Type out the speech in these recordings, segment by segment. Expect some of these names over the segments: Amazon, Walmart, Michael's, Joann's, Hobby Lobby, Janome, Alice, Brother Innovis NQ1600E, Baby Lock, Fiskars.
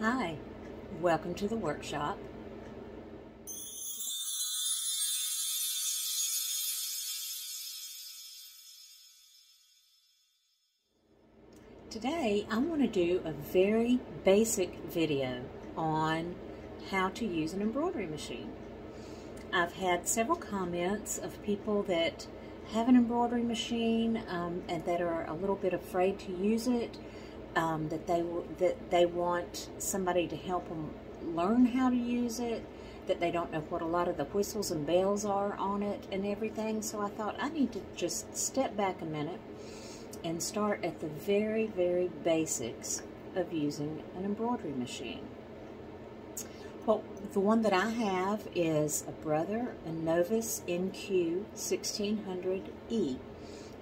Hi, welcome to the workshop. Today I'm going to do a very basic video on how to use an embroidery machine. I've had several comments of people that have an embroidery machine and that are a little bit afraid to use it, that they want somebody to help them learn how to use it, that they don't know what a lot of the whistles and bells are on it and everything. So I thought I need to just step back a minute and start at the very, very basics of using an embroidery machine. Well, the one that I have is a Brother Innovis NQ1600E,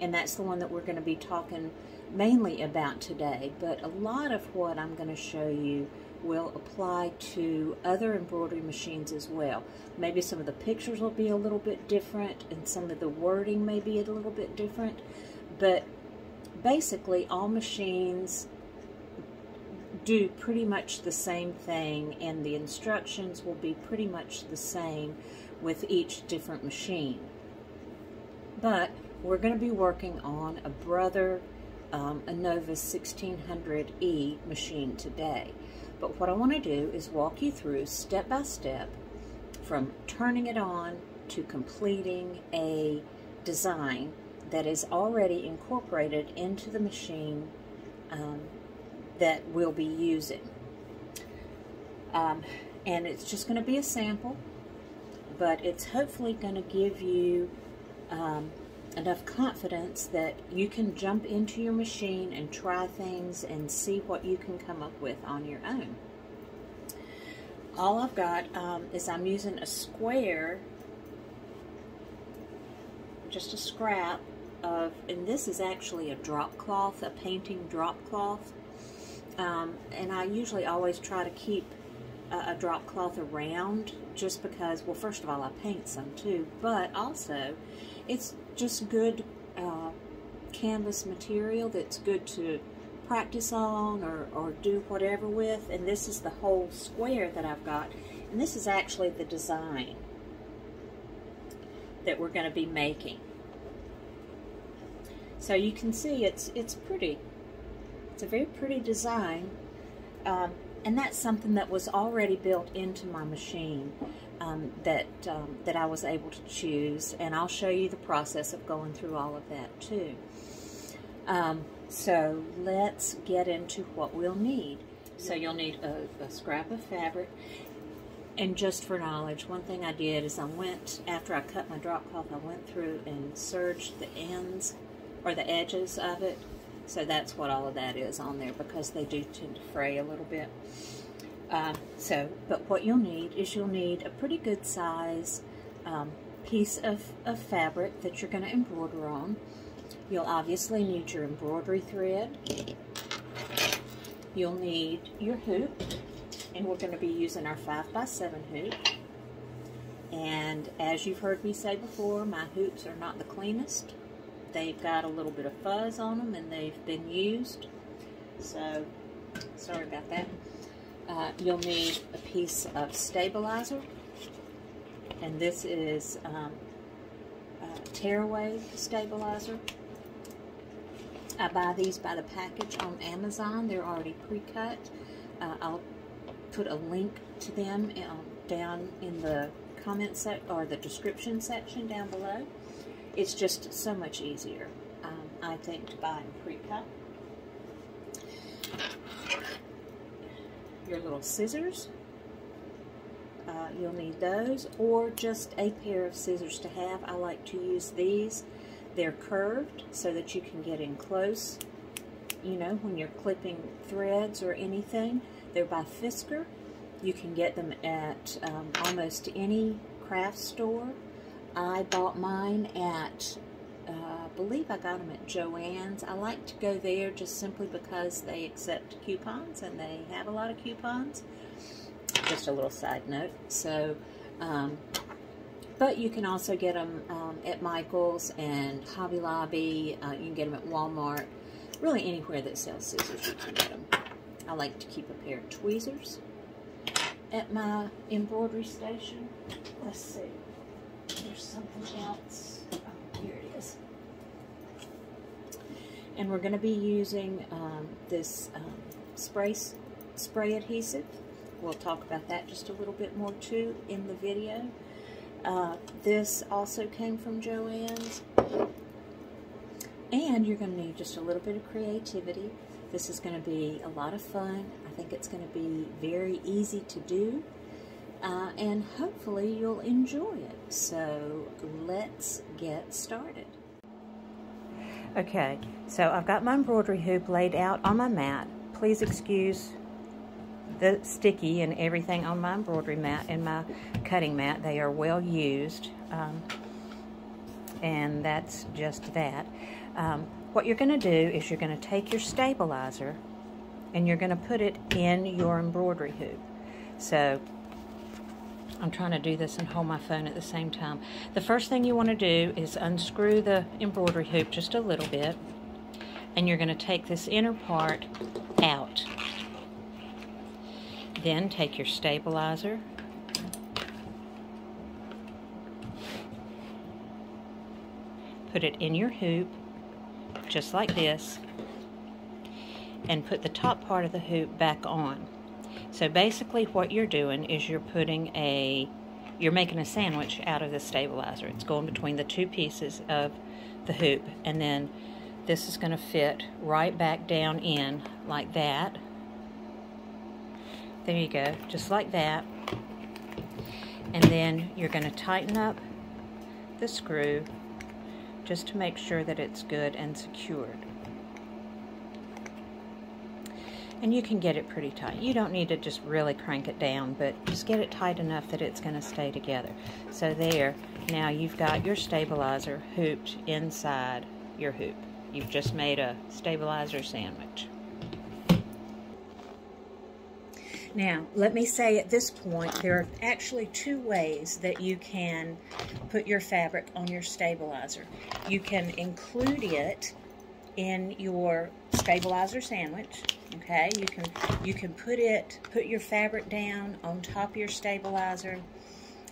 and that's the one that we're going to be talking mainly about today, but a lot of what I'm going to show you will apply to other embroidery machines as well. Maybe some of the pictures will be a little bit different, and some of the wording may be a little bit different, but basically all machines do pretty much the same thing, and the instructions will be pretty much the same with each different machine. But we're going to be working on a Brother Innovis 1600E machine today. But what I want to do is walk you through step by step from turning it on to completing a design that is already incorporated into the machine that we'll be using. And it's just going to be a sample, but it's hopefully going to give you enough confidence that you can jump into your machine and try things and see what you can come up with on your own. All I've got is I'm using a square, just a scrap of, and this is actually a drop cloth, a painting drop cloth. And I usually always try to keep a drop cloth around, just because, well, first of all, I paint some too, but also it's just good canvas material that's good to practice on or do whatever with. And this is the whole square that I've got, and this is actually the design that we're going to be making. So you can see it's pretty. It's a very pretty design, and that's something that was already built into my machine that I was able to choose, and I'll show you the process of going through all of that too. So let's get into what we'll need. So you'll need a scrap of fabric, and just for knowledge, one thing I did is I went, after I cut my drop cloth, I went through and serged the ends or the edges of it. So that's what all of that is on there, because they do tend to fray a little bit. But what you'll need is you'll need a pretty good size piece of fabric that you're going to embroider on. You'll obviously need your embroidery thread. You'll need your hoop, and we're going to be using our 5x7 hoop. And as you've heard me say before, my hoops are not the cleanest. They've got a little bit of fuzz on them, and they've been used, so sorry about that. You'll need a piece of stabilizer, and this is tearaway stabilizer. I buy these by the package on Amazon. They're already pre-cut. I'll put a link to them down in the comment section or the description section down below. It's just so much easier, I think, to buy and pre-cut. Your little scissors, you'll need those, or just a pair of scissors to have. I like to use these. They're curved so that you can get in close, you know, when you're clipping threads or anything. They're by Fiskars. You can get them at almost any craft store. I bought mine at, I believe I got them at Joann's. I like to go there just simply because they accept coupons, and they have a lot of coupons. Just a little side note. So, but you can also get them at Michael's and Hobby Lobby. You can get them at Walmart. Really anywhere that sells scissors, you can get them. I like to keep a pair of tweezers at my embroidery station. Let's see. There's something else. Oh, here it is. And we're going to be using this spray adhesive. We'll talk about that just a little bit more too in the video. This also came from Joann's. And you're going to need just a little bit of creativity. This is going to be a lot of fun. I think it's going to be very easy to do. And hopefully you'll enjoy it. So let's get started. Okay, so I've got my embroidery hoop laid out on my mat. Please excuse the sticky and everything on my embroidery mat and my cutting mat. They are well used. And that's just that. What you're going to do is you're going to take your stabilizer and you're going to put it in your embroidery hoop. So I'm trying to do this and hold my phone at the same time. The first thing you want to do is unscrew the embroidery hoop just a little bit, and you're going to take this inner part out. Then take your stabilizer . Put it in your hoop, just like this, and put the top part of the hoop back on. So basically what you're doing is you're putting you're making a sandwich out of the stabilizer. It's going between the two pieces of the hoop, and then this is going to fit right back down in like that. There you go, just like that. And then you're going to tighten up the screw just to make sure that it's good and secured. And you can get it pretty tight. You don't need to just really crank it down, but just get it tight enough that it's going to stay together. So there, now you've got your stabilizer hooped inside your hoop. You've just made a stabilizer sandwich. Now, let me say at this point, there are actually two ways that you can put your fabric on your stabilizer. You can include it in your stabilizer sandwich, okay? You can put your fabric down on top of your stabilizer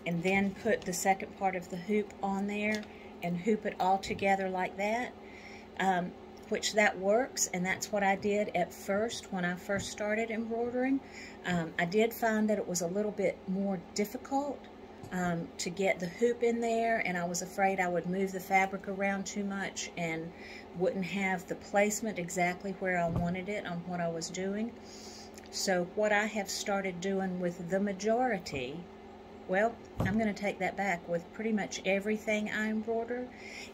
and then put the second part of the hoop on there and hoop it all together like that, which that works, and that's what I did at first when I first started embroidering. I did find that it was a little bit more difficult to get the hoop in there, and I was afraid I would move the fabric around too much and wouldn't have the placement exactly where I wanted it on what I was doing. So what I have started doing with the majority, well, I'm going to take that back, with pretty much everything I embroider,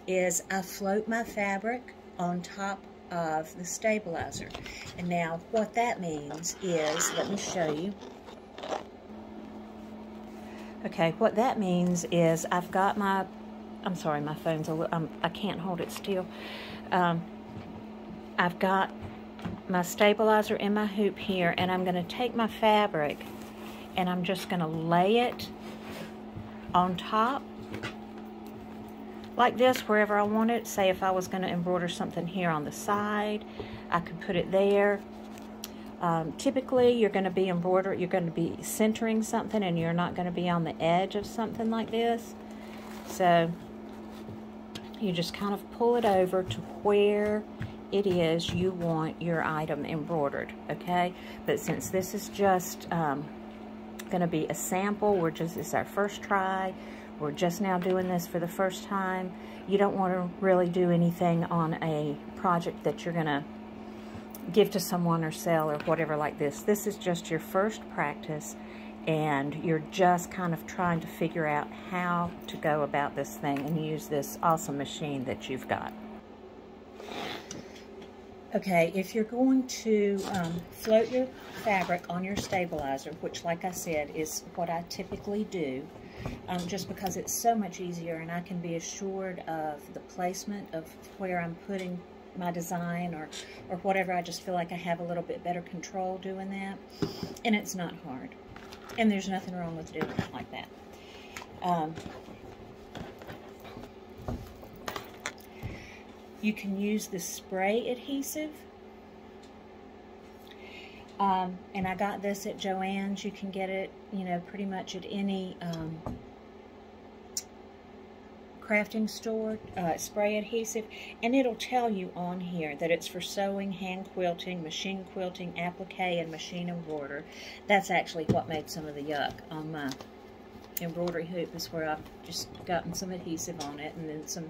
is I float my fabric on top of the stabilizer. And now what that means is, let me show you. Okay, what that means is I've got my, I'm sorry, my phone's a little, I can't hold it still. I've got my stabilizer in my hoop here, and I'm gonna take my fabric and I'm just gonna lay it on top like this, wherever I want it. Say if I was going to embroider something here on the side, I could put it there. Typically, you're going to be embroidering, you're going to be centering something, and you're not going to be on the edge of something like this. So you just kind of pull it over to where it is you want your item embroidered, okay? But since this is just going to be a sample, it's our first try. We're just now doing this for the first time. You don't want to really do anything on a project that you're gonna give to someone or sell or whatever like this. This is just your first practice, and you're just kind of trying to figure out how to go about this thing and use this awesome machine that you've got. Okay, if you're going to float your fabric on your stabilizer, which like I said is what I typically do, just because it's so much easier and I can be assured of the placement of where I'm putting my design or whatever. I just feel like I have a little bit better control doing that, and it's not hard, and there's nothing wrong with doing it like that. You can use the spray adhesive And I got this at Joann's. You can get it, you know, pretty much at any crafting store. Spray adhesive, and it'll tell you on here that it's for sewing, hand quilting, machine quilting, applique, and machine embroider. That's actually what made some of the yuck on my embroidery hoop, is where I've just gotten some adhesive on it and then some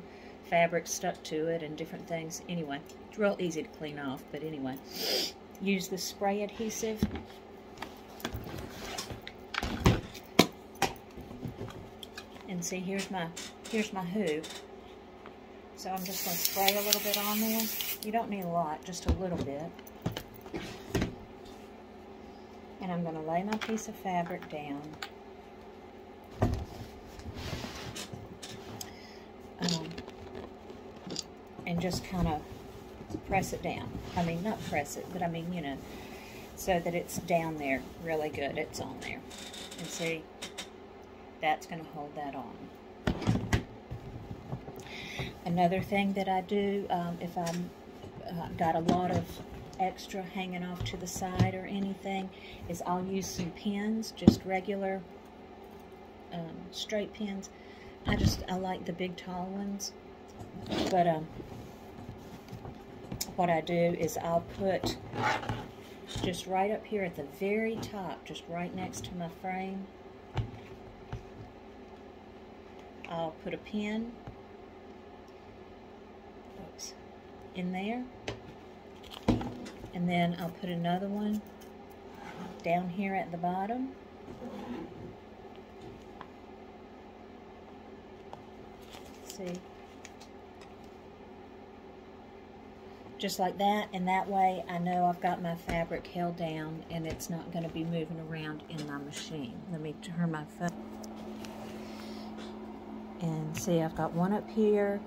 fabric stuck to it and different things. Anyway, it's real easy to clean off, but anyway, use the spray adhesive. And see, here's my hoop. So I'm just going to spray a little bit on there. You don't need a lot, just a little bit. And I'm going to lay my piece of fabric down. And just kind of press it down. I mean, not press it, but I mean, you know, so that it's down there really good. It's on there. And see, that's going to hold that on. Another thing that I do, if I've got a lot of extra hanging off to the side or anything, is I'll use some pins, just regular straight pins. I like the big tall ones. But what I do is I'll put just right up here at the very top, just right next to my frame, I'll put a pin in there, and then I'll put another one down here at the bottom. See? Just like that, and that way I know I've got my fabric held down and it's not going to be moving around in my machine. Let me turn my phone. And see, I've got one up here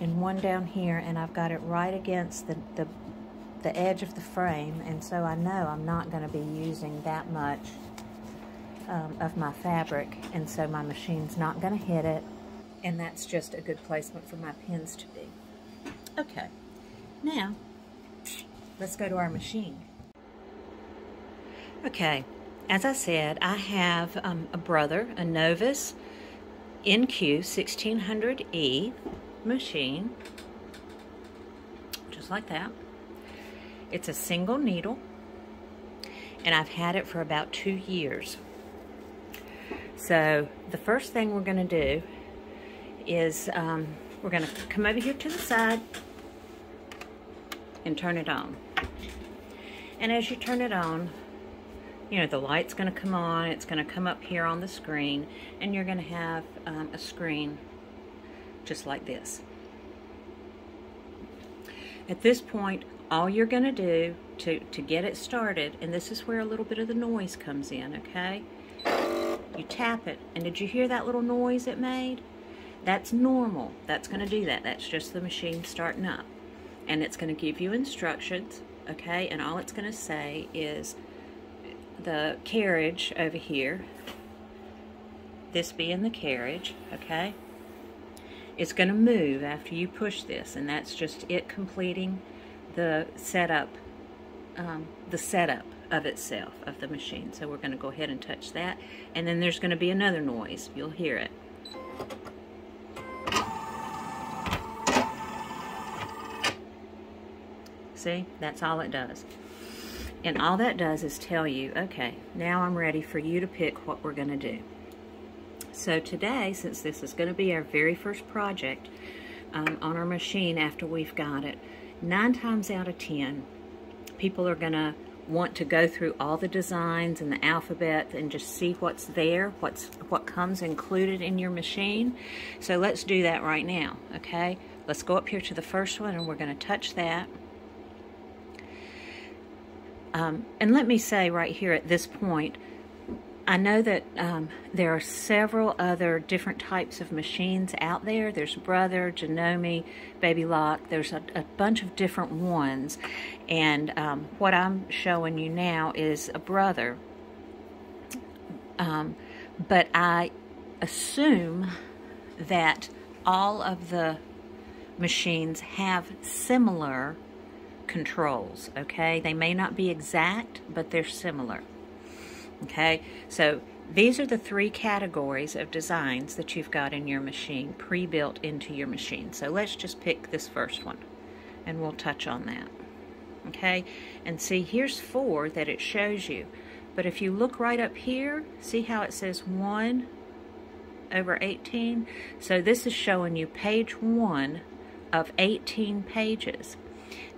and one down here, and I've got it right against the edge of the frame, and so I know I'm not going to be using that much of my fabric, and so my machine's not going to hit it, and that's just a good placement for my pins to be. Okay. Now, let's go to our machine. Okay, as I said, I have a Brother Innovis NQ1600E machine, just like that. It's a single needle, and I've had it for about 2 years. So the first thing we're going to do is we're going to come over here to the side and turn it on. And as you turn it on, you know, the light's going to come on, it's going to come up here on the screen, and you're going to have a screen just like this. At this point, all you're going to do to get it started, and this is where a little bit of the noise comes in, okay? You tap it, and did you hear that little noise it made? That's normal. That's going to do that. That's just the machine starting up. And it's going to give you instructions, okay? And all it's going to say is the carriage over here, this being the carriage, okay? It's going to move after you push this, and that's just it completing the setup of itself, of the machine. So we're going to go ahead and touch that, and then there's going to be another noise. You'll hear it. See, that's all it does. And all that does is tell you, okay, now I'm ready for you to pick what we're going to do. So today, since this is going to be our very first project on our machine after we've got it, 9 times out of 10, people are going to want to go through all the designs and the alphabet and just see what's there, what comes included in your machine. So let's do that right now, okay? Let's go up here to the first one, and we're going to touch that. And let me say right here at this point, I know that there are several other different types of machines out there. There's Brother, Janome, Baby Lock. There's a bunch of different ones. And what I'm showing you now is a Brother. But I assume that all of the machines have similar controls, okay? They may not be exact, but they're similar, okay? So these are the three categories of designs that you've got in your machine, pre-built into your machine. So let's just pick this first one, and we'll touch on that, okay? And see, here's four that it shows you. But if you look right up here, see how it says 1/18? So this is showing you page 1 of 18 pages.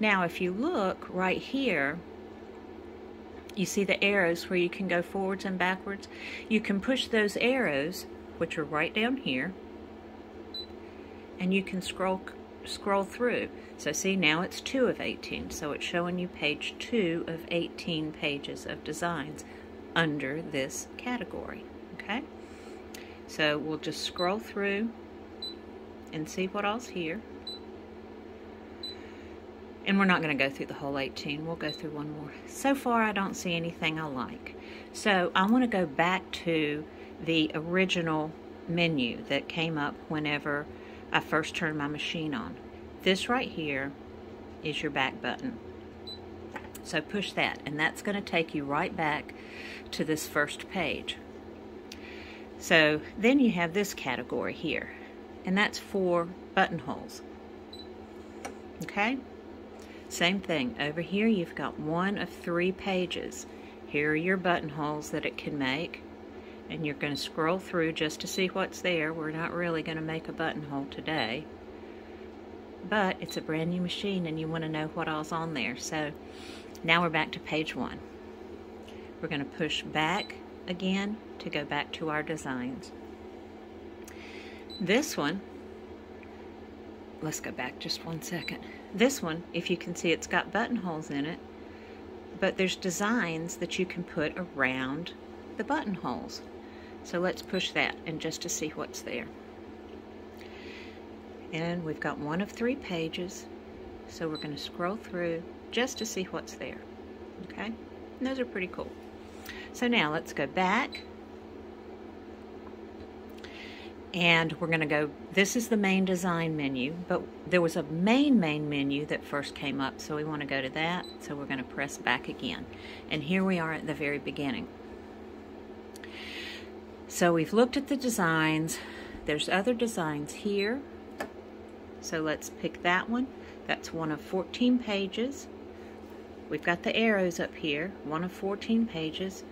Now, if you look right here, you see the arrows where you can go forwards and backwards. You can push those arrows, which are right down here, and you can scroll through. So see, now it's 2 of 18, so it's showing you page 2 of 18 pages of designs under this category, okay? So we'll just scroll through and see what else here. And we're not going to go through the whole 18. We'll go through one more. So far, I don't see anything I like. So I want to go back to the original menu that came up whenever I first turned my machine on. This right here is your back button. So push that, and that's going to take you right back to this first page. So then you have this category here, and that's for buttonholes. Okay? Same thing. Over here you've got 1 of 3 pages. Here are your buttonholes that it can make, and you're going to scroll through just to see what's there. We're not really going to make a buttonhole today, but it's a brand new machine and you want to know what all's on there. So now we're back to page 1. We're going to push back again to go back to our designs. This one, let's go back just one second. This one, if you can see, it's got buttonholes in it, but there's designs that you can put around the buttonholes. So let's push that and just to see what's there. And we've got 1 of 3 pages, so we're going to scroll through just to see what's there. Okay? And those are pretty cool. So now let's go back. And we're going to go, this is the main design menu, but there was a main menu that first came up, so we want to go to that. So we're going to press back again. And here we are at the very beginning. So we've looked at the designs. There's other designs here. So let's pick that one. That's 1 of 14 pages. We've got the arrows up here, 1 of 14 pages.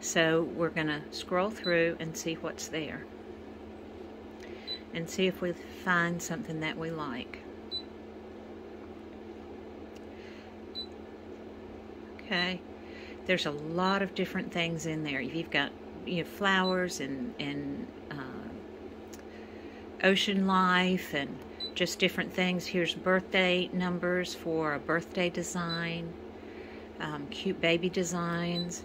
So we're going to scroll through and see what's there, and see if we find something that we like. Okay, there's a lot of different things in there. You've got, you know, flowers and ocean life and just different things. Here's birthday numbers for a birthday design, cute baby designs.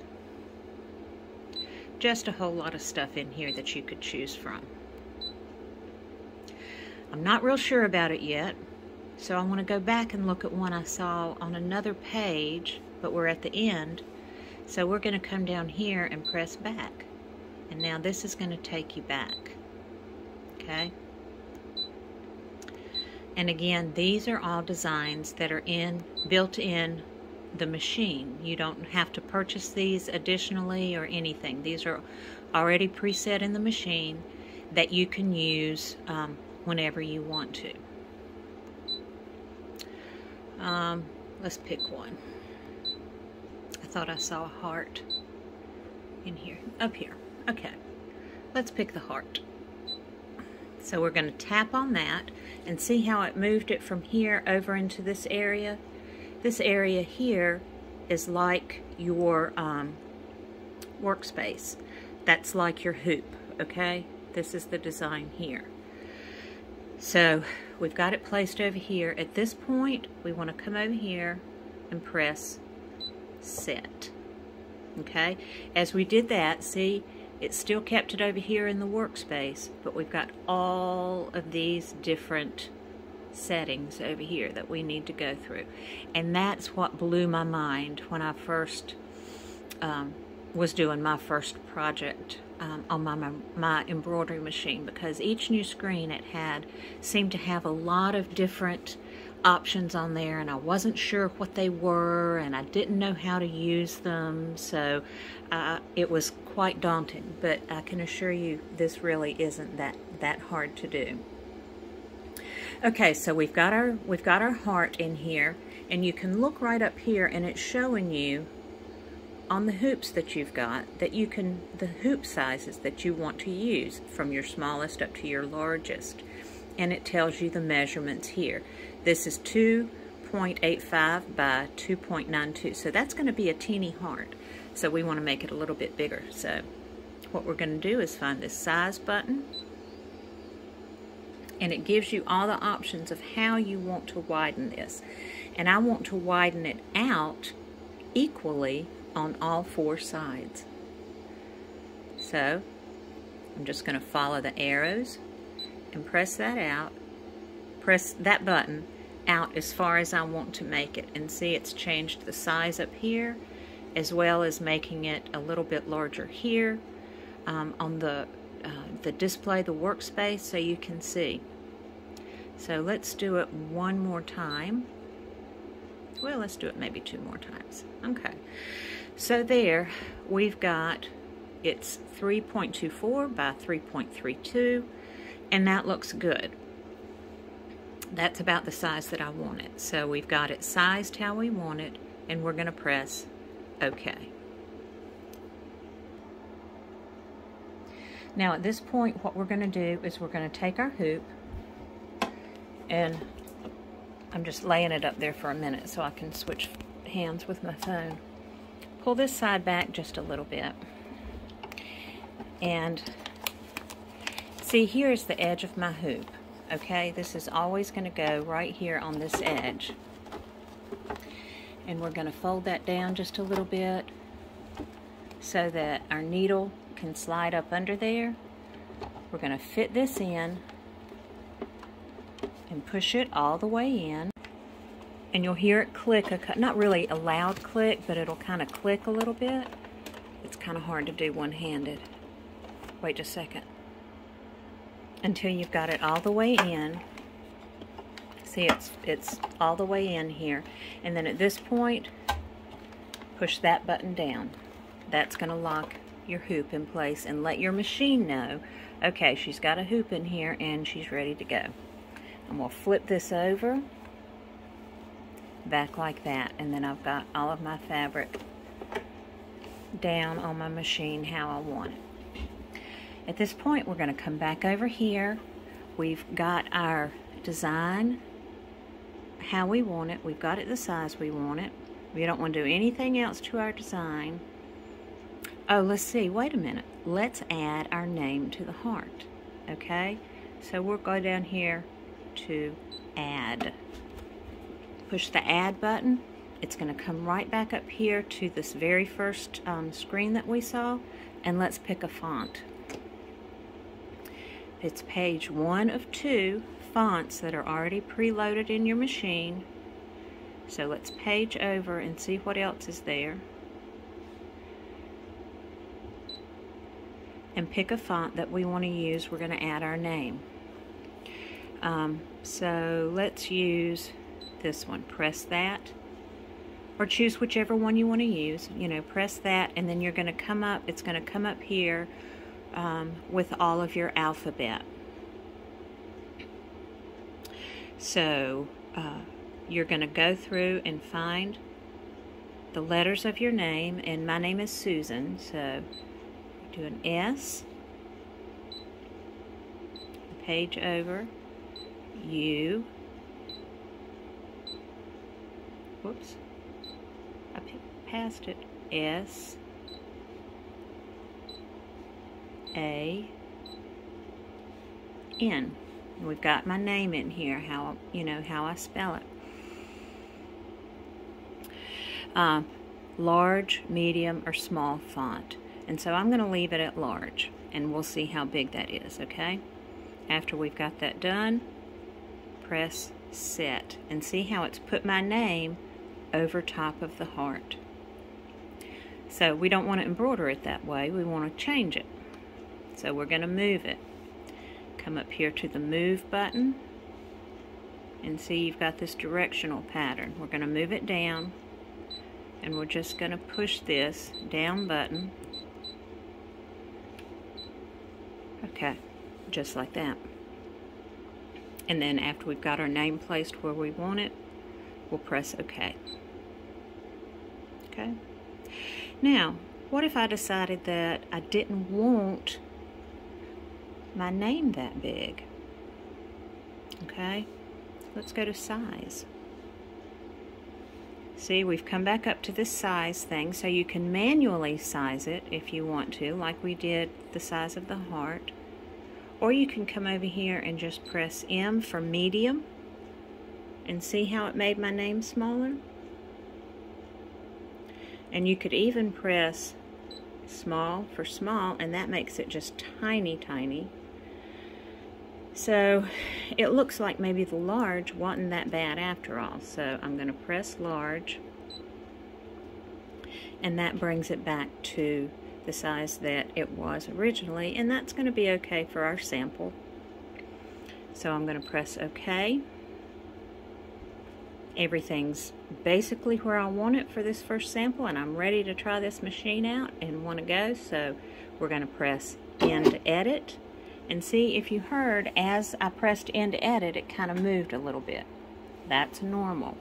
Just a whole lot of stuff in here that you could choose from. I'm not real sure about it yet, so I want to go back and look at one I saw on another page, but we're at the end, so we're going to come down here and press back. And now this is going to take you back, okay? And again, these are all designs that are built in the machine. You don't have to purchase these additionally or anything. These are already preset in the machine that you can use whenever you want to. Let's pick one. I thought I saw a heart in here, up here. Okay, let's pick the heart. So we're going to tap on that and see how it moved it from here over into this area. This area here is like your workspace. That's like your hoop, okay? This is the design here. So we've got it placed over here. At this point, we want to come over here and press set. Okay? As we did that, see, it still kept it over here in the workspace, but we've got all of these different settings over here that we need to go through. And that's what blew my mind when I first was doing my first project on my embroidery machine, because each new screen it seemed to have a lot of different options on there, and I wasn't sure what they were, and I didn't know how to use them, so it was quite daunting, but I can assure you this really isn't that hard to do. Okay, so we've got our heart in here, and you can look right up here and it's showing you on the hoops that you've got that you can, the hoop sizes that you want to use from your smallest up to your largest, and it tells you the measurements here. This is 2.85 by 2.92, so that's going to be a teeny heart, so we want to make it a little bit bigger. So what we're going to do is find this size button, and it gives you all the options of how you want to widen this, and I want to widen it out equally on all four sides. So I'm just going to follow the arrows and press that out, press that button out as far as I want to make it, and see it's changed the size up here as well as making it a little bit larger here on the display, the workspace, so you can see. So let's do it one more time. Well, let's do it maybe two more times. Okay, so there we've got, it's 3.24 by 3.32, and that looks good. That's about the size that I want it. So we've got it sized how we want it, and we're going to press OK. Now at this point, what we're going to do is we're going to take our hoop, and I'm just laying it up there for a minute so I can switch hands with my phone. Pull this side back just a little bit, and see, here is the edge of my hoop. Okay, this is always going to go right here on this edge, and we're going to fold that down just a little bit so that our needle can slide up under there. We're going to fit this in and push it all the way in, and you'll hear it click, not really a loud click, but it'll kind of click a little bit. It's kind of hard to do one-handed. Wait just a second. Until you've got it all the way in. See, it's all the way in here, and then at this point push that button down. That's going to lock your hoop in place and let your machine know, okay, she's got a hoop in here and she's ready to go. And we'll flip this over back like that, and then I've got all of my fabric down on my machine how I want it. At this point, we're going to come back over here. We've got our design how we want it. We've got it the size we want it. We don't want to do anything else to our design. Oh, let's see. Wait a minute. Let's add our name to the heart. Okay? So we'll go down here to add. Push the add button. It's going to come right back up here to this very first screen that we saw. And let's pick a font. It's page one of two fonts that are already preloaded in your machine. So let's page over and see what else is there. And pick a font that we want to use. We're going to add our name. So let's use this one. Press that, or choose whichever one you want to use. You know, press that, and then you're going to come up. It's going to come up here with all of your alphabet. So you're going to go through and find the letters of your name, and my name is Susan, so do an S, page over, U, whoops, I passed it, S, A, N. We've got my name in here, how, you know, how I spell it. Large, medium, or small font. And so I'm going to leave it at large, and we'll see how big that is, okay? After we've got that done, press set, and see how it's put my name over top of the heart. So we don't want to embroider it that way. We want to change it. So we're going to move it. Come up here to the move button, and see, you've got this directional pattern. We're going to move it down, and we're just going to push this down button. Okay, just like that. And then after we've got our name placed where we want it, we'll press OK. Okay. Now, what if I decided that I didn't want my name that big? Okay, let's go to size. See, we've come back up to this size thing, so you can manually size it if you want to, like we did the size of the heart. Or you can come over here and just press M for medium, and see how it made my name smaller? And you could even press small for small, and that makes it just tiny, tiny. So it looks like maybe the large wasn't that bad after all. So I'm going to press large, and that brings it back to the size that it was originally, and that's going to be okay for our sample. So I'm going to press OK. Everything's basically where I want it for this first sample, and I'm ready to try this machine out and want to go, so we're going to press N to edit. And see, if you heard, as I pressed N to edit, it kind of moved a little bit. That's normal.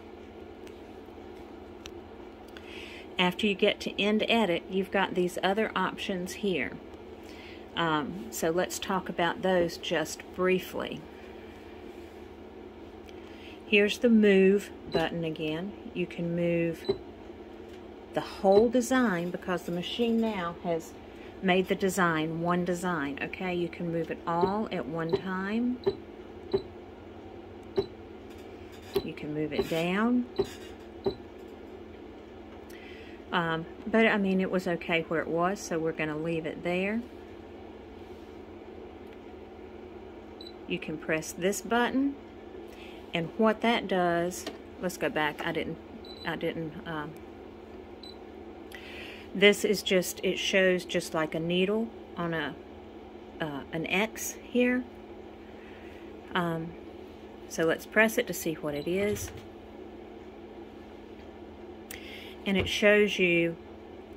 After you get to N to edit, you've got these other options here. So let's talk about those just briefly. Here's the move button again. You can move the whole design because the machine now has made the design one design. Okay, you can move it all at one time. You can move it down. But I mean, it was okay where it was, so we're going to leave it there. You can press this button, and what that does, let's go back. This is just, it shows just like a needle on a an X here. So let's press it to see what it is. And it shows you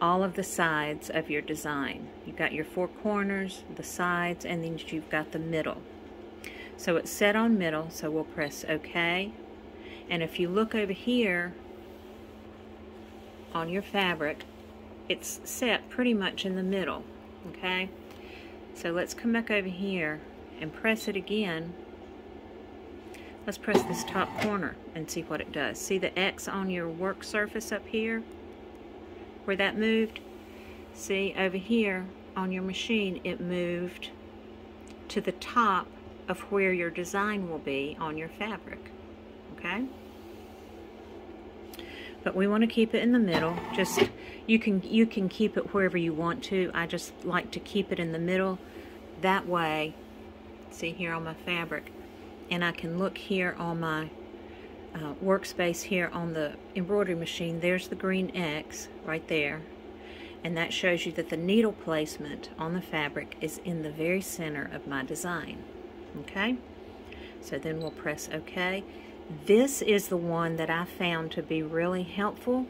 all of the sides of your design. You've got your four corners, the sides, and then you've got the middle. So it's set on middle, so we'll press OK. And if you look over here on your fabric, it's set pretty much in the middle. Okay, so let's come back over here and press it again. Let's press this top corner and see what it does. See the X on your work surface up here where that moved? See, over here on your machine it moved to the top of where your design will be on your fabric. Okay, but we want to keep it in the middle. Just, you can keep it wherever you want to. I just like to keep it in the middle. That way, see here on my fabric, and I can look here on my workspace here on the embroidery machine. There's the green X right there, and that shows you that the needle placement on the fabric is in the very center of my design. Okay, so then we'll press OK. This is the one that I found to be really helpful.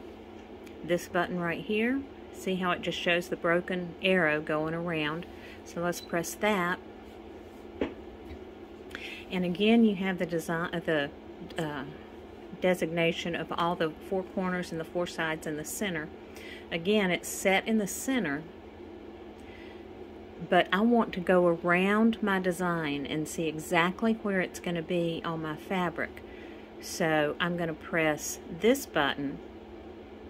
This button right here. See how it just shows the broken arrow going around. So let's press that. And again, you have the design, designation of all the four corners and the four sides and the center. Again, it's set in the center. But I want to go around my design and see exactly where it's going to be on my fabric. So I'm going to press this button,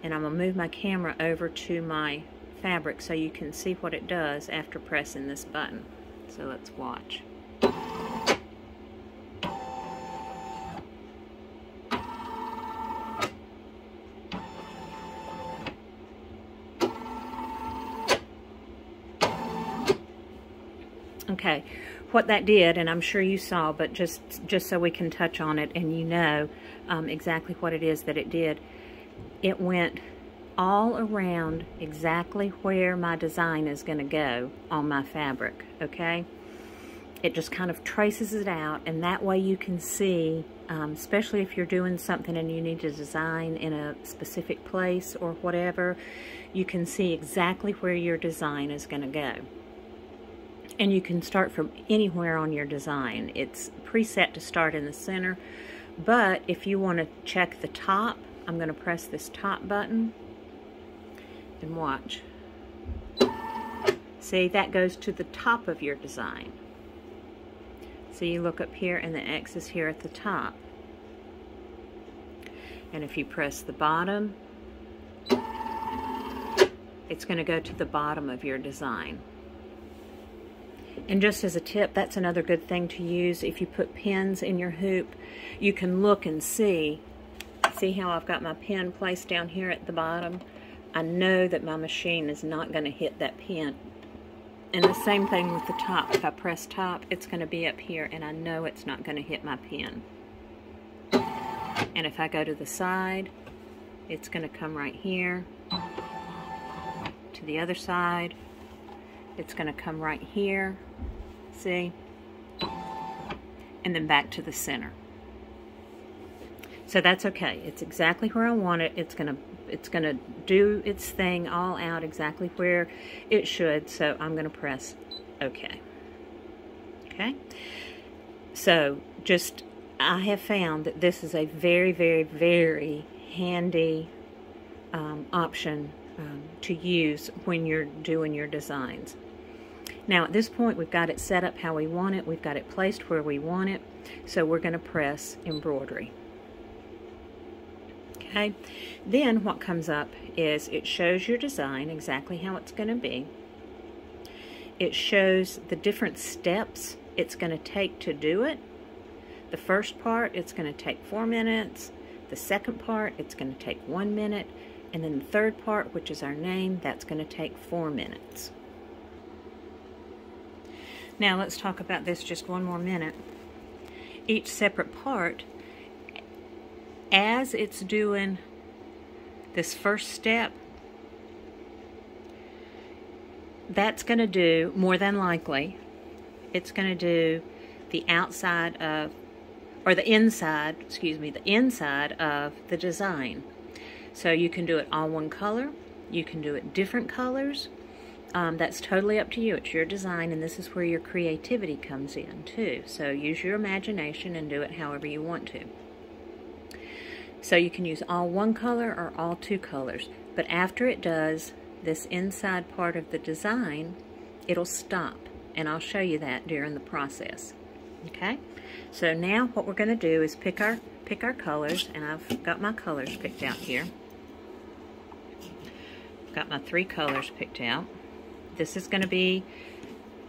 and I'm going to move my camera over to my fabric so you can see what it does after pressing this button. So let's watch. Okay, what that did, and I'm sure you saw, but just so we can touch on it and you know exactly what it is that it did. It went all around exactly where my design is going to go on my fabric, okay? It just kind of traces it out, and that way you can see, especially if you're doing something and you need to design in a specific place or whatever, you can see exactly where your design is going to go. And you can start from anywhere on your design. It's preset to start in the center, but if you want to check the top, I'm going to press this top button and watch. See, that goes to the top of your design. So you look up here and the X is here at the top. And if you press the bottom, it's going to go to the bottom of your design. And just as a tip, that's another good thing to use. If you put pins in your hoop, you can look and see. See how I've got my pin placed down here at the bottom? I know that my machine is not going to hit that pin. And the same thing with the top. If I press top, it's going to be up here, and I know it's not going to hit my pin. And if I go to the side, it's going to come right here. To the other side, it's going to come right here. See? And then back to the center. So that's okay. It's exactly where I want it. It's gonna do its thing all out exactly where it should. So I'm gonna press OK. Okay. So I have found that this is a very, very, very handy option to use when you're doing your designs. Now at this point we've got it set up how we want it. We've got it placed where we want it. So we're gonna press embroidery. Okay, then what comes up is it shows your design exactly how it's going to be. It shows the different steps it's going to take to do it. The first part, it's going to take 4 minutes. The second part, it's going to take 1 minute. And then the third part, which is our name, that's going to take 4 minutes. Now let's talk about this just one more minute. Each separate part, as it's doing this first step, that's going to do, more than likely, it's going to do the outside of, or the inside, excuse me, the inside of the design. So you can do it all one color, you can do it different colors, that's totally up to you. It's your design, and this is where your creativity comes in too. So use your imagination and do it however you want to. So you can use all one color or all two colors, but after it does this inside part of the design, it'll stop, and I'll show you that during the process. Okay, so now what we're going to do is pick our colors, and I've got my colors picked out here. I've got my 3 colors picked out. This is going to be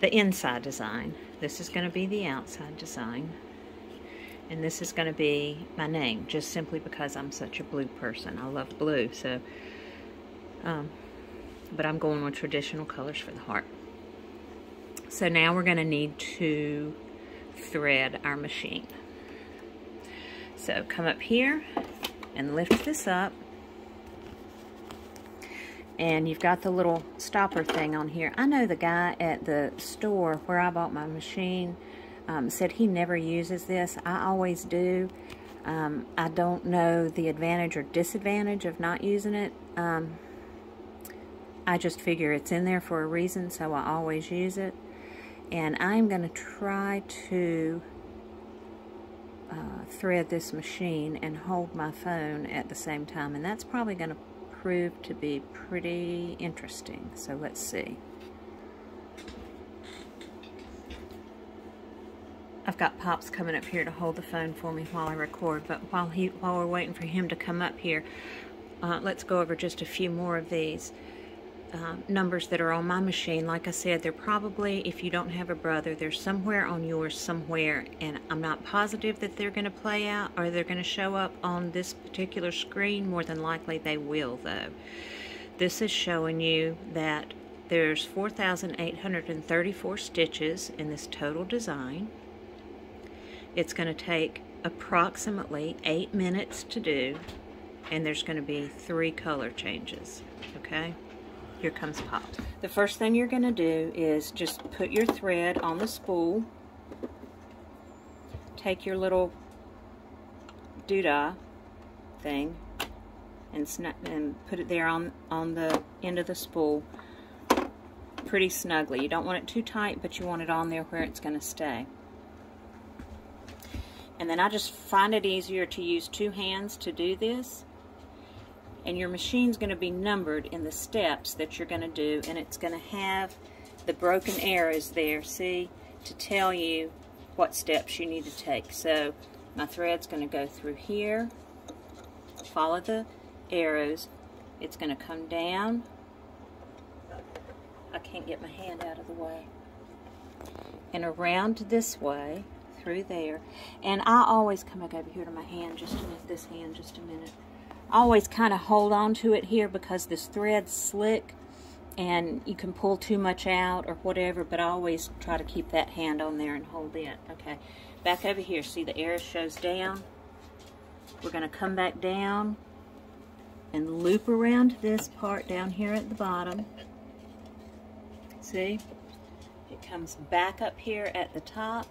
the inside design, this is going to be the outside design, and this is going to be my name, just simply because I'm such a blue person. I love blue, so, but I'm going with traditional colors for the heart. So now we're going to need to thread our machine. So come up here and lift this up. And you've got the little stopper thing on here. I know the guy at the store where I bought my machine said he never uses this. I always do. I don't know the advantage or disadvantage of not using it. I just figure it's in there for a reason, so I always use it. And I'm going to try to thread this machine and hold my phone at the same time, and that's probably going to prove to be pretty interesting. So let's see. I've got Pops coming up here to hold the phone for me while I record, but while we're waiting for him to come up here, let's go over just a few more of these numbers that are on my machine. Like I said, they're probably, if you don't have a Brother, they're somewhere on yours somewhere, and I'm not positive that they're going to play out or they're going to show up on this particular screen. More than likely they will, though. This is showing you that there's 4,834 stitches in this total design. It's going to take approximately 8 minutes to do, and there's going to be 3 color changes. Okay, here comes Pop. The first thing you're going to do is just put your thread on the spool take your little doodah thing and snug, and put it there on the end of the spool pretty snugly. You don't want it too tight, but you want it on there where it's going to stay. And then I just find it easier to use two hands to do this. And your machine's going to be numbered in the steps that you're going to do, and it's going to have the broken arrows there, see, to tell you what steps you need to take. So my thread's going to go through here, follow the arrows, it's going to come down. I can't get my hand out of the way. And around this way, through there. And I always come back over here to my hand, just a minute, this hand, just a minute. I always kind of hold on to it here because this thread's slick and you can pull too much out or whatever, but I always try to keep that hand on there and hold it. Okay, back over here, see the arrow shows down. We're going to come back down and loop around this part down here at the bottom. See, it comes back up here at the top,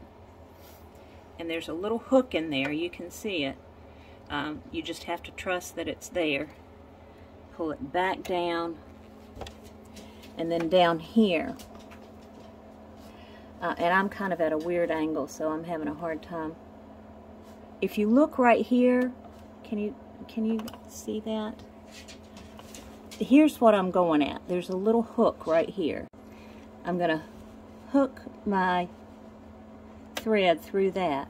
and there's a little hook in there, you can see it. You just have to trust that it's there. Pull it back down, and then down here. And I'm kind of at a weird angle, so I'm having a hard time. If you look right here, can you see that? Here's what I'm going at. There's a little hook right here. I'm going to hook my thread through that.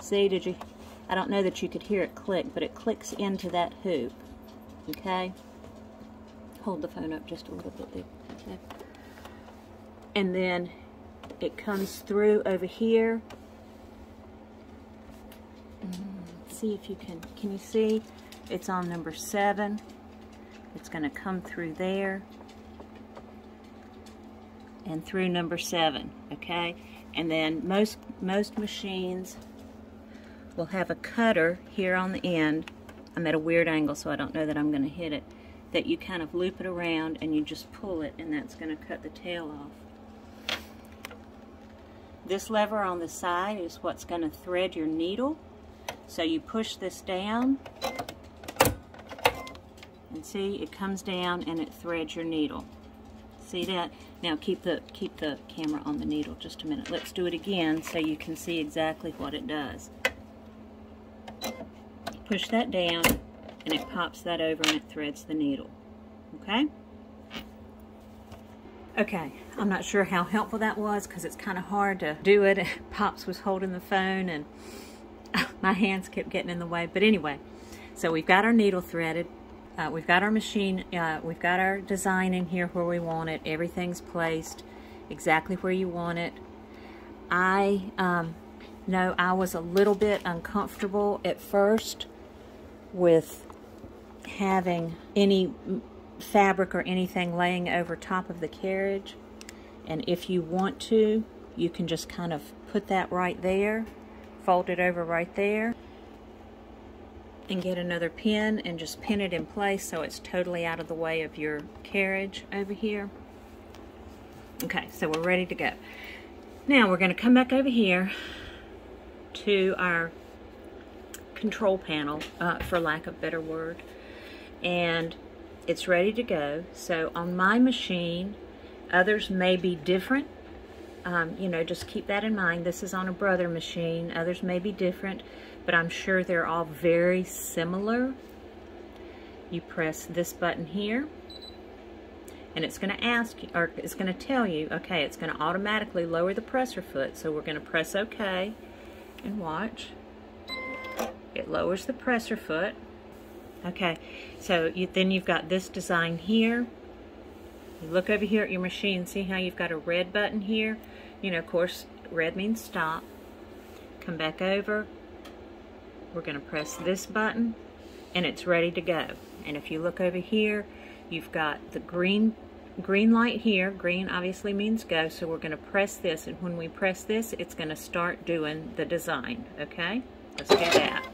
See, did you? I don't know that you could hear it click, but it clicks into that hoop. Okay? Hold the phone up just a little bit there. Okay. And then it comes through over here. See if you can you see? It's on number 7. It's going to come through there and through number 7, okay? And then most machines will have a cutter here on the end. I'm at a weird angle, so I don't know that I'm going to hit it. That you kind of loop it around and you just pull it, and that's going to cut the tail off. This lever on the side is what's going to thread your needle. So you push this down, and see, it comes down and it threads your needle. See that? Now keep the camera on the needle just a minute. Let's do it again so you can see exactly what it does. Push that down and it pops that over and it threads the needle. Okay? Okay, I'm not sure how helpful that was because it's kind of hard to do it. Pops was holding the phone and my hands kept getting in the way. But anyway, so we've got our needle threaded. We've got our machine, we've got our design in here where we want it. Everything's placed exactly where you want it. I was a little bit uncomfortable at first with having any fabric or anything laying over top of the carriage. And if you want to, you can just kind of put that right there, fold it over right there, and get another pin and just pin it in place so it's totally out of the way of your carriage over here. Okay, so we're ready to go. Now we're going to come back over here to our control panel, for lack of a better word, and it's ready to go. So on my machine, others may be different. You know, just keep that in mind. This is on a Brother machine. Others may be different, but I'm sure they're all very similar. You press this button here, and it's going to ask you, or it's going to tell you, okay, it's going to automatically lower the presser foot. So we're going to press OK and watch. It lowers the presser foot. Okay, so then you've got this design here. You look over here at your machine, see how you've got a red button here? You know, of course, red means stop. Come back over. We're going to press this button, and it's ready to go. And if you look over here, you've got the green light here. Green obviously means go, so we're going to press this. And when we press this, it's going to start doing the design, okay? Let's do that.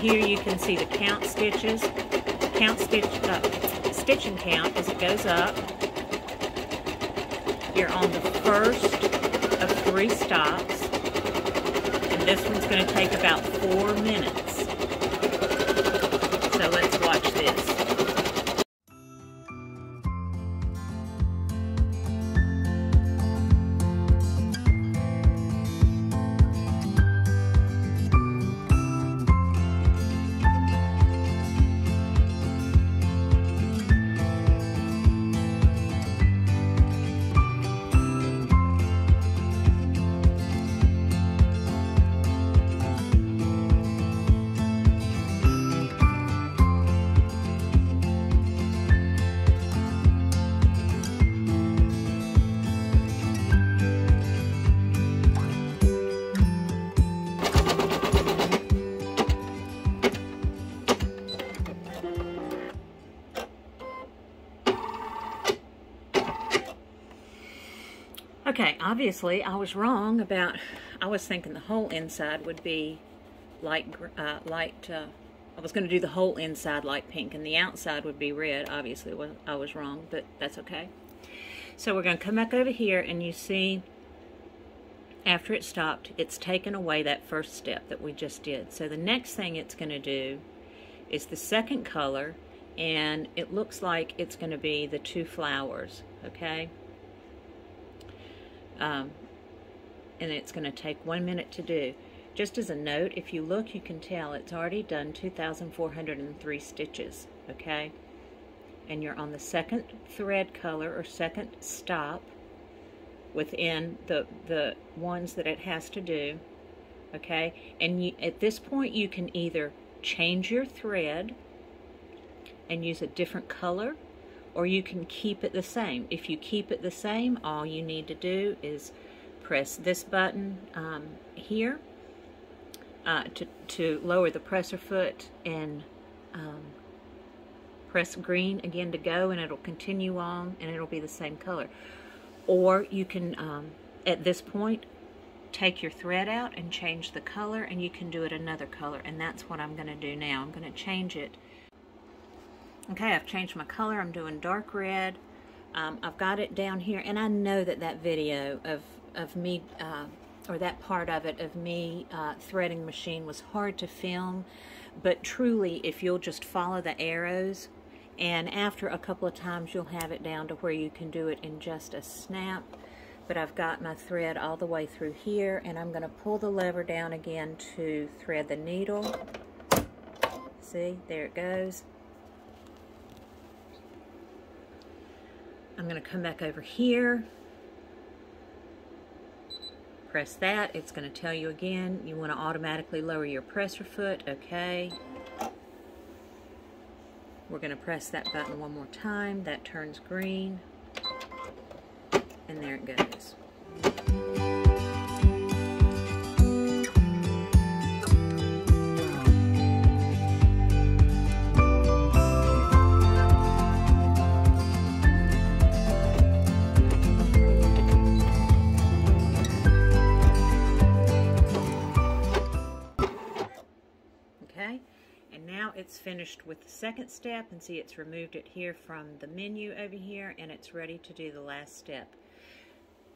here you can see the count stitches, stitching count as it goes up. You're on the first of 3 stops, and this one's going to take about 4 minutes. So let's watch this. Okay, obviously I was wrong about, I was thinking the whole inside would be I was going to do the whole inside light pink and the outside would be red. Obviously I was wrong, but that's okay. So we're going to come back over here, and you see after it stopped, it's taken away that first step that we just did. So the next thing it's going to do is the second color, and it looks like it's going to be the 2 flowers, okay? And it's going to take 1 minute to do. Just as a note, if you look, you can tell it's already done 2,403 stitches, okay? And you're on the second thread color or second stop within the ones that it has to do, okay? And you, at this point, you can either change your thread and use a different color, or you can keep it the same. If you keep it the same, all you need to do is press this button here to lower the presser foot, and press green again to go, and it'll continue on, and it'll be the same color. Or you can, at this point, take your thread out and change the color, and you can do it another color, and that's what I'm going to do now. I'm going to change it. Okay, I've changed my color. I'm doing dark red. I've got it down here, and I know that that video of me, or that part of it, of me threading machine was hard to film, but truly, if you'll just follow the arrows, and after a couple of times, you'll have it down to where you can do it in just a snap. But I've got my thread all the way through here, and I'm going to pull the lever down again to thread the needle. See, there it goes. I'm going to come back over here, press that. It's going to tell you again, you want to automatically lower your presser foot. Okay. We're going to press that button 1 more time. That turns green. And there it goes. It's finished with the second step, and see, it's removed it here from the menu over here, and it's ready to do the last step.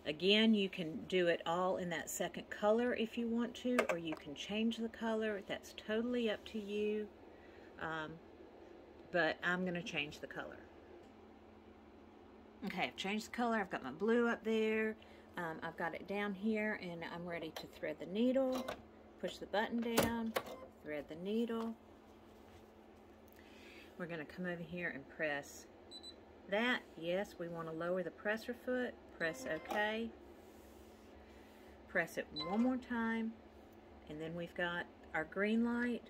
Again, you can do it all in that second color if you want to, or you can change the color. That's totally up to you, but I'm going to change the color. Okay, I've changed the color. I've got my blue up there. I've got it down here, and I'm ready to thread the needle. Push the button down, thread the needle. We're going to come over here and press that. Yes, we want to lower the presser foot. Press OK. Press it 1 more time, and then we've got our green light.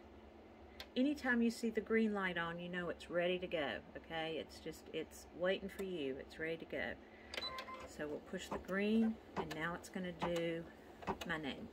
Anytime you see the green light on, you know it's ready to go. Okay, it's just, it's waiting for you. It's ready to go. So we'll push the green, and now it's going to do my name.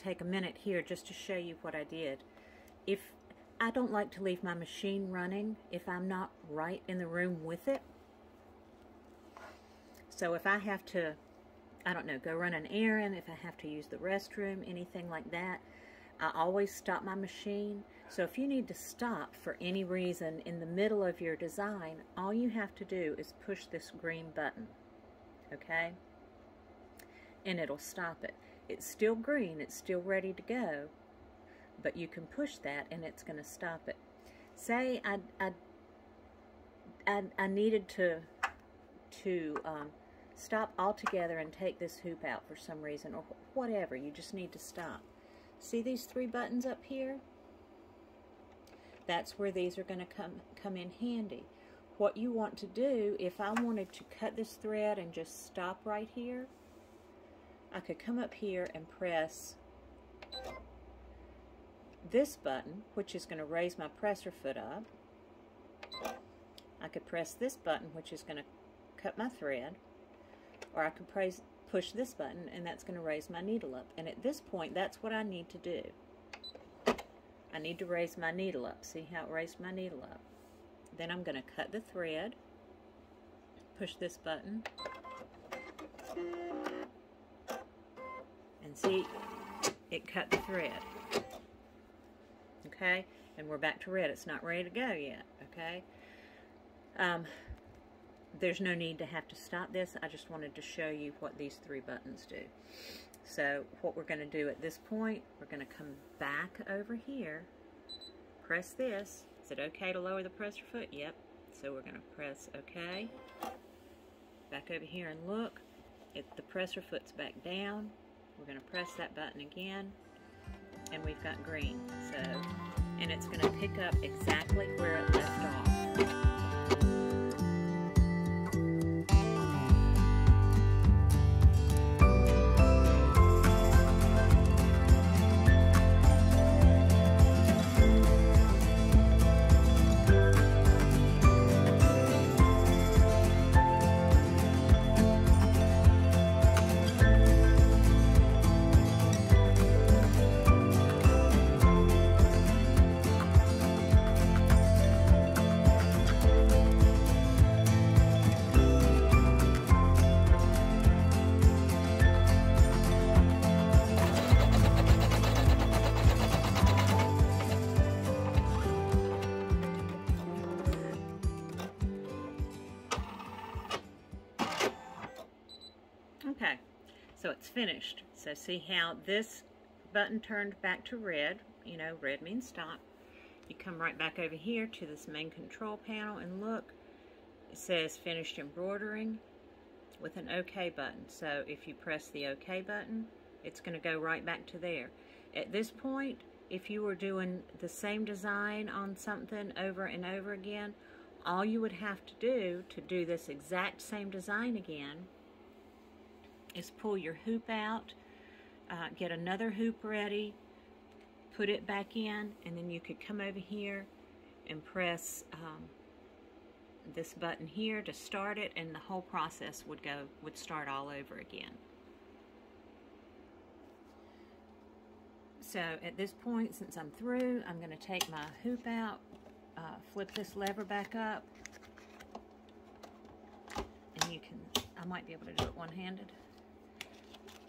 take a minute here just to show you what I did. If I don't like to leave my machine running if I'm not right in the room with it. So if I have to, I don't know, go run an errand, if I have to use the restroom, anything like that, I always stop my machine. So if you need to stop for any reason in the middle of your design, all you have to do is push this green button, okay? And it'll stop it. It's still green, it's still ready to go, but you can push that and it's going to stop it. Say I needed to stop altogether and take this hoop out for some reason or whatever. You just need to stop. See these three buttons up here? That's where these are going to come in handy. What you want to do, if I wanted to cut this thread and just stop right here, I could come up here and press this button, which is going to raise my presser foot up. I could press this button, which is going to cut my thread, or I could push this button, and that's going to raise my needle up. And at this point, that's what I need to do. I need to raise my needle up. See how it raised my needle up? Then I'm going to cut the thread, push this button, and see, it cut the thread. Okay, and we're back to red. It's not ready to go yet, okay? There's no need to have to stop this. I just wanted to show you what these three buttons do. So what we're going to do at this point, we're going to come back over here, press this. Is it okay to lower the presser foot? Yep. So we're going to press okay. Back over here and look. The presser foot's back down. We're going to press that button again, and we've got green. So, and it's going to pick up exactly where it left off. Finished. So see how this button turned back to red? You know, red means stop. You come right back over here to this main control panel and look, it says finished embroidering with an OK button. So if you press the OK button, it's going to go right back to there. At this point, if you were doing the same design on something over and over again, all you would have to do this exact same design again is pull your hoop out, get another hoop ready, put it back in, and then you could come over here and press this button here to start it, and the whole process would start all over again. So at this point, since I'm through, I'm going to take my hoop out, flip this lever back up, and you can, I might be able to do it one-handed.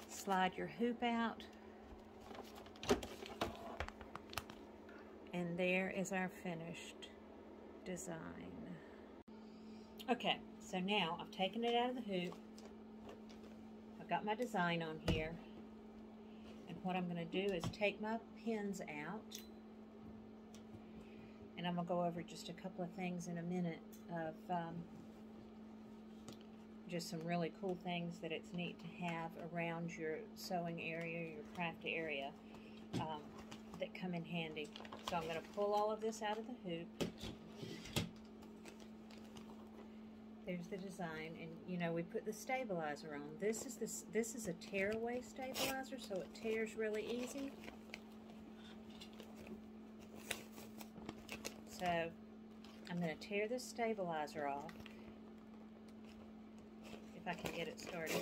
Slide your hoop out, and there is our finished design. Okay, so now I've taken it out of the hoop, I've got my design on here, and what I'm going to do is take my pins out, and I'm going to go over just a couple of things in a minute of just some really cool things that it's neat to have around your sewing area, your craft area, that come in handy. So I'm going to pull all of this out of the hoop. There's the design, and you know, we put the stabilizer on. This is a tearaway stabilizer, so it tears really easy. So I'm going to tear this stabilizer off, if I can get it started.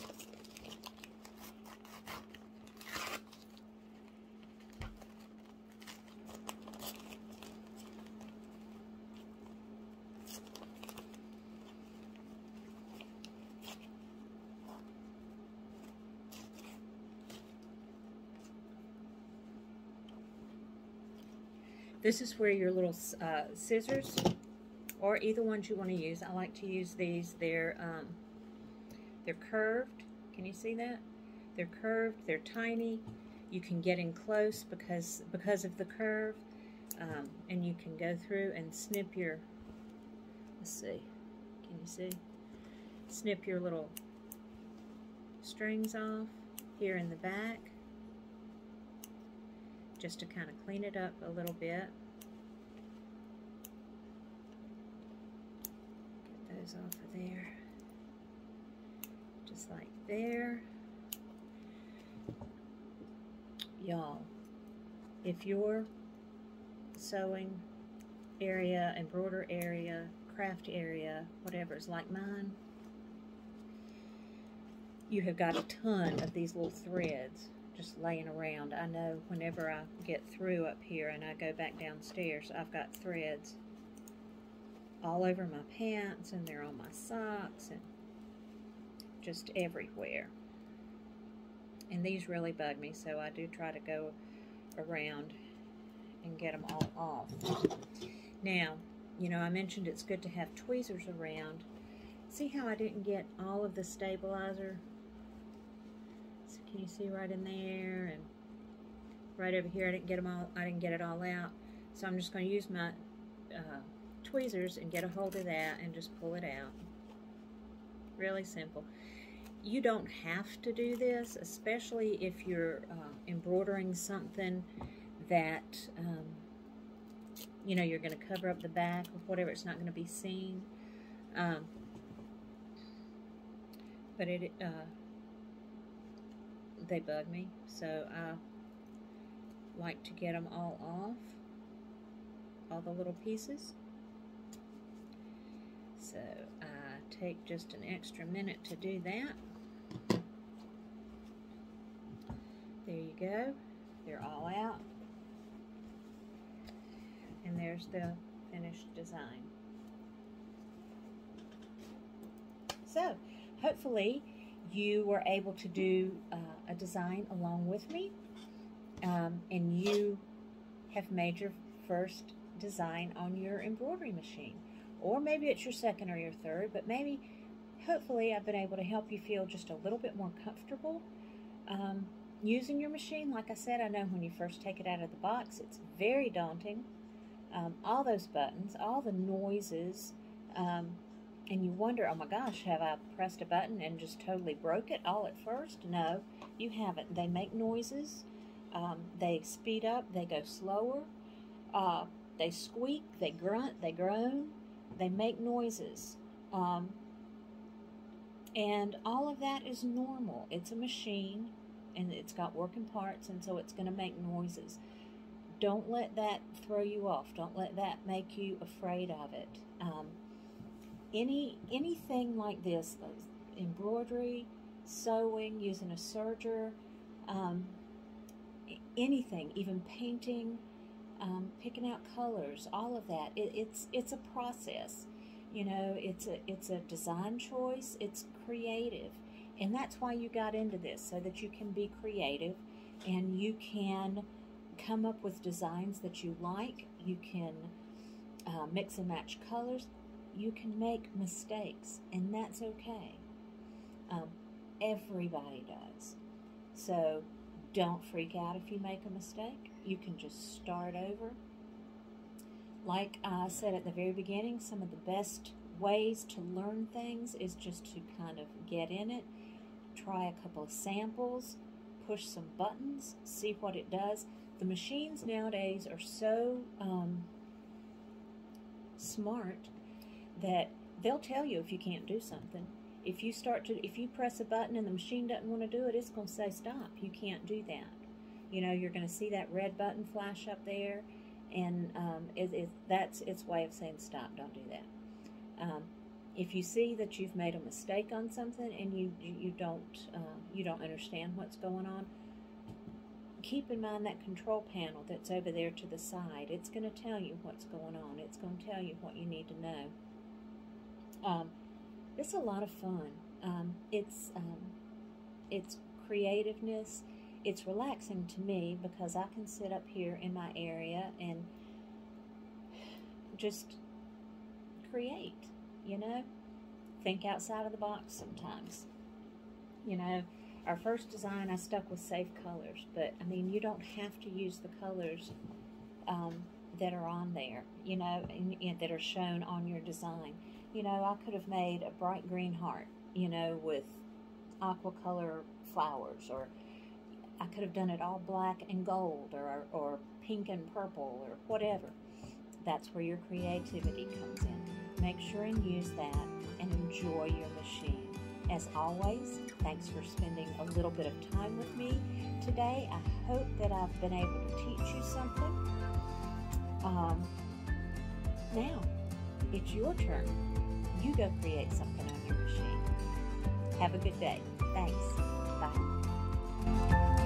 This is where your little scissors, or either ones you want to use. I like to use these. They're curved. Can you see that? They're curved. They're tiny. You can get in close because of the curve, and you can go through and snip your. Let's see. Can you see? Snip your little strings off here in the back, just to kind of clean it up a little bit. Get those off of there, just like there. Y'all, if your sewing area, embroider area, craft area, whatever is like mine, you have got a ton of these little threads just laying around. I know whenever I get through up here and I go back downstairs, I've got threads all over my pants, and they're on my socks, and just everywhere. And these really bug me, so I do try to go around and get them all off. Now, you know, I mentioned it's good to have tweezers around. See how I didn't get all of the stabilizer? So can you see right in there and right over here? I didn't get them all. I didn't get it all out. So I'm just going to use my tweezers and get a hold of that and just pull it out. Really simple. You don't have to do this, especially if you're embroidering something that you know you're going to cover up the back or whatever. It's not going to be seen, but it. They bug me, so I like to get them all off, all the little pieces. So I take just an extra minute to do that. There you go, they're all out, and there's the finished design. So hopefully you were able to do a design along with me, and you have made your first design on your embroidery machine, or maybe it's your second or your third, but maybe hopefully I've been able to help you feel just a little bit more comfortable using your machine. Like I said, I know when you first take it out of the box, it's very daunting, all those buttons, all the noises, and you wonder, oh my gosh, have I pressed a button and just totally broke it all at first? No, you haven't. They make noises. They speed up. They go slower. They squeak. They grunt. They groan. They make noises. And all of that is normal. It's a machine, and it's got working parts, and so it's going to make noises. Don't let that throw you off. Don't let that make you afraid of it. Anything like this, embroidery, sewing, using a serger, anything, even painting, picking out colors, all of that. It's a process, you know. It's a design choice. It's creative, and that's why you got into this, so that you can be creative, and you can come up with designs that you like. You can mix and match colors. You can make mistakes, and that's okay. Everybody does. So don't freak out if you make a mistake. You can just start over. Like I said at the very beginning, some of the best ways to learn things is just to kind of get in it, try a couple of samples, push some buttons, see what it does. The machines nowadays are so smart that they'll tell you if you can't do something. If you start to, if you press a button and the machine doesn't want to do it, it's going to say stop. You can't do that. You know, you're going to see that red button flash up there, and that's its way of saying stop. Don't do that. If you see that you've made a mistake on something and you don't understand what's going on, keep in mind that control panel that's over there to the side. It's going to tell you what's going on. It's going to tell you what you need to know. It's a lot of fun. It's creativeness. It's relaxing to me because I can sit up here in my area and just create, you know. Think outside of the box sometimes. You know, our first design I stuck with safe colors, but I mean, you don't have to use the colors that are on there, you know, and that are shown on your design. You know, I could have made a bright green heart, you know, with aqua color flowers, or I could have done it all black and gold, or pink and purple, or whatever. That's where your creativity comes in. Make sure and use that and enjoy your machine. As always, thanks for spending a little bit of time with me today. I hope that I've been able to teach you something. Now, it's your turn. You go create something on your machine. Have a good day. Thanks. Bye.